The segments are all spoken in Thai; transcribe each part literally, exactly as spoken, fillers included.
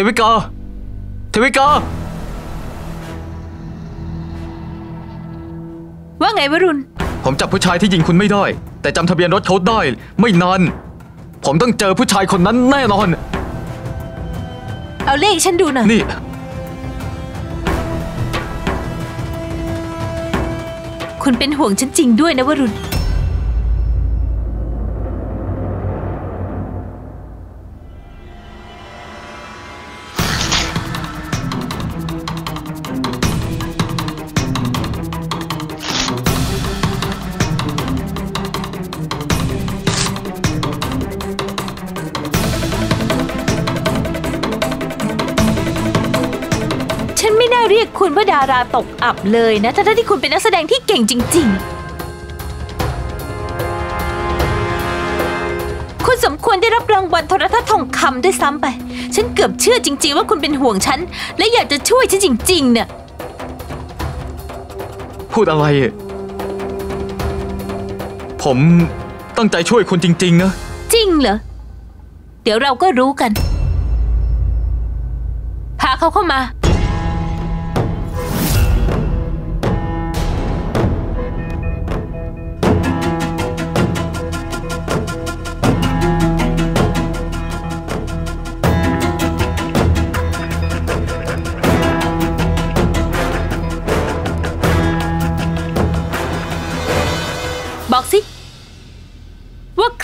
ทวิกเกอร์ทวิกเกอร์ว่าไงวรุณผมจับผู้ชายที่ยิงคุณไม่ได้แต่จำทะเบียนรถเขาได้ไม่นานผมต้องเจอผู้ชายคนนั้นแน่นอนเอาเลขฉันดูหน่อยนี่คุณเป็นห่วงฉันจริงด้วยนะวรุณคุณว่าดาราตกอับเลยนะทั้งที่คุณเป็นนักแสดงที่เก่งจริงๆคุณสมควรได้รับรางวัลโทรทัศน์ทองคำด้วยซ้ำไปฉันเกือบเชื่อจริงๆว่าคุณเป็นห่วงฉันและอยากจะช่วยฉันจริงๆเนี่ยพูดอะไรผมตั้งใจช่วยคุณจริงๆนะจริงเหรอเดี๋ยวเราก็รู้กันพาเขาเข้ามา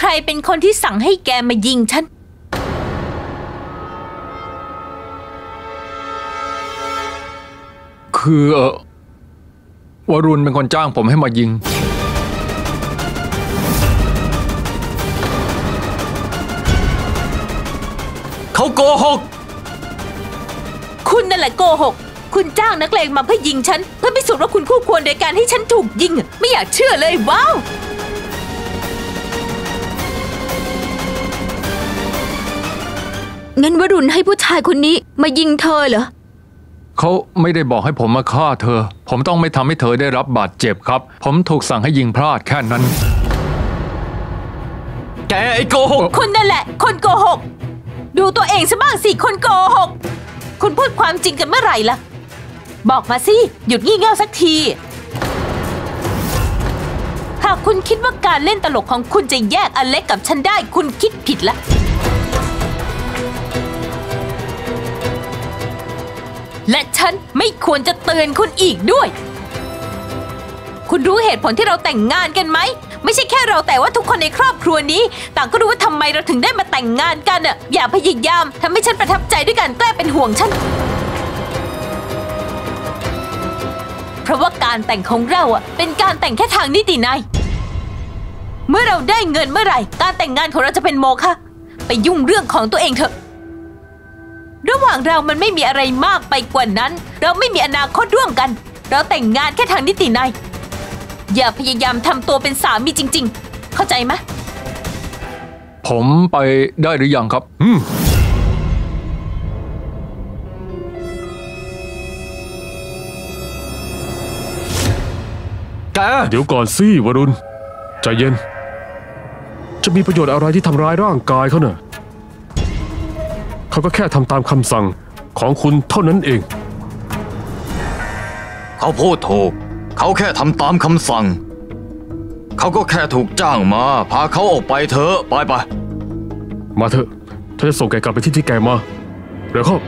ใครเป็นคนที่สั่งให้แกมายิงฉันคือเอ่อวรุณเป็นคนจ้างผมให้มายิงเขาโกหกคุณนั่นแหละโกหกคุณจ้างนักเลงมาเพื่อยิงฉันเพื่อพิสูจน์ว่าคุณคู่ควรโดยการให้ฉันถูกยิงไม่อยากเชื่อเลยว้าวงั้นวรุณให้ผู้ชายคนนี้มายิงเธอเหรอเขาไม่ได้บอกให้ผมมาฆ่าเธอผมต้องไม่ทำให้เธอได้รับบาดเจ็บครับผมถูกสั่งให้ยิงพลาดแค่นั้นแกไอ้โกหกคุณนั่นแหละคนโกหกดูตัวเองซะบ้างสิคนโกหกคุณพูดความจริงกันเมื่อไหร่ล่ะบอกมาสิหยุดงี่เง่าสักทีหากคุณคิดว่าการเล่นตลกของคุณจะแยกอเล็กกับฉันได้คุณคิดผิดละและฉันไม่ควรจะเตือนคุณอีกด้วยคุณรู้เหตุผลที่เราแต่งงานกันไหมไม่ใช่แค่เราแต่ว่าทุกคนในครอบครัวนี้ต่างก็รู้ว่าทำไมเราถึงได้มาแต่งงานกันอ่ะอย่าพยายามทำให้ฉันประทับใจด้วยการแกล้งเป็นห่วงฉันเพราะว่าการแต่งของเราอ่ะเป็นการแต่งแค่ทางนิตินายเมื่อเราได้เงินเมื่อไหร่การแต่งงานของเราจะเป็นโมฆะไปยุ่งเรื่องของตัวเองเถอะระหว่างเรามันไม่มีอะไรมากไปกว่านั้นเราไม่มีอนาคตร่วมกันเราแต่งงานแค่ทางนิตินายอย่าพยายามทำตัวเป็นสามีจริงๆเข้าใจไหมผมไปได้หรือยังครับอืมแกเดี๋ยวก่อนสิวรุณใจเย็นจะมีประโยชน์อะไรที่ทำร้ายร่างกายเขาเนี่ยเขาก็แค่ทำตามคำสั่งของคุณเท่านั้นเองเขาพูดถูกเขาแค่ทำตามคำสั่งเขาก็แค่ถูกจ้างมาพาเขาออกไปเถอะไปไปมาเถอะฉันจะส่งแกกลับไปที่ที่แกมาเร็วเข้า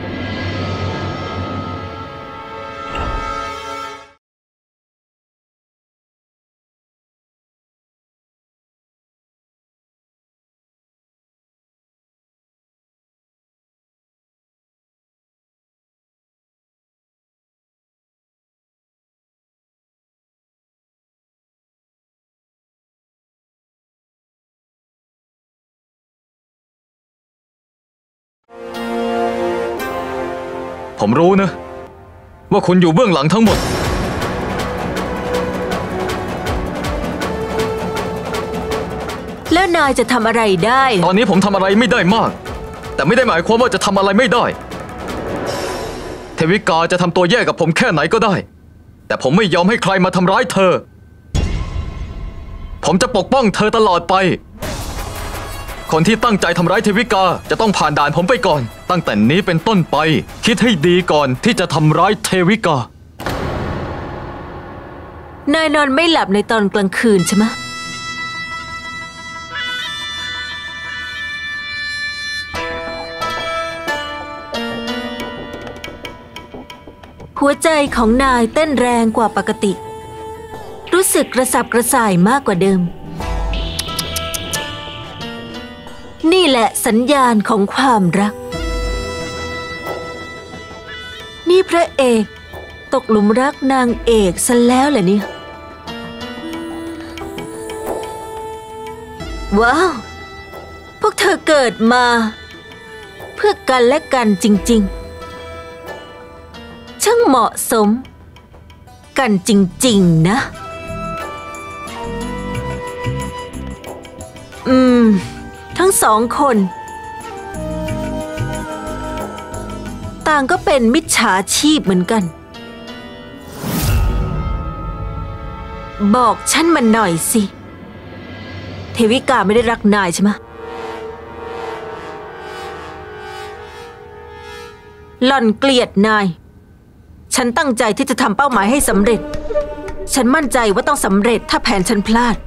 ผมรู้นะว่าคุณอยู่เบื้องหลังทั้งหมดแล้วนายจะทำอะไรได้ตอนนี้ผมทำอะไรไม่ได้มากแต่ไม่ได้หมายความว่าจะทำอะไรไม่ได้เทวิกาจะทำตัวแย่กับผมแค่ไหนก็ได้แต่ผมไม่ยอมให้ใครมาทำร้ายเธอผมจะปกป้องเธอตลอดไป คนที่ตั้งใจทำร้ายเทวิกาจะต้องผ่านด่านผมไปก่อนตั้งแต่นี้เป็นต้นไปคิดให้ดีก่อนที่จะทำร้ายเทวิกานายนอนไม่หลับในตอนกลางคืนใช่ไหมหัวใจของนายเต้นแรงกว่าปกติรู้สึกกระสับกระส่ายมากกว่าเดิมนี่แหละสัญญาณของความรักนี่พระเอกตกหลุมรักนางเอกซะแล้วแหละเนี่ยว้าวพวกเธอเกิดมาเพื่อกันและกันจริงๆช่างเหมาะสมกันจริงๆนะอืมทั้งสองคนต่างก็เป็นมิจฉาชีพเหมือนกันบอกฉันมันหน่อยสิเทวิกาไม่ได้รักนายใช่ไหมหล่อนเกลียดนายฉันตั้งใจที่จะทำเป้าหมายให้สำเร็จฉันมั่นใจว่าต้องสำเร็จถ้าแผนฉันพลาด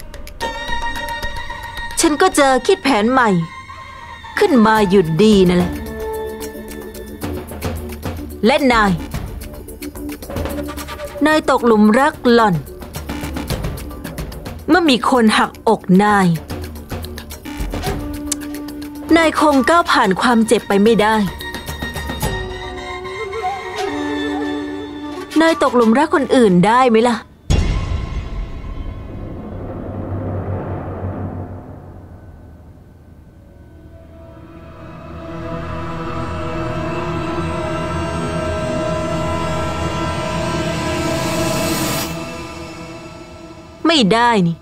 ฉันก็จะคิดแผนใหม่ขึ้นมาหยุดดีนั่นแหละและนายนายตกหลุมรักหล่อนเมื่อมีคนหักอกนายนายคงก้าวผ่านความเจ็บไปไม่ได้นายตกหลุมรักคนอื่นได้ไหมล่ะไม่ได้นี่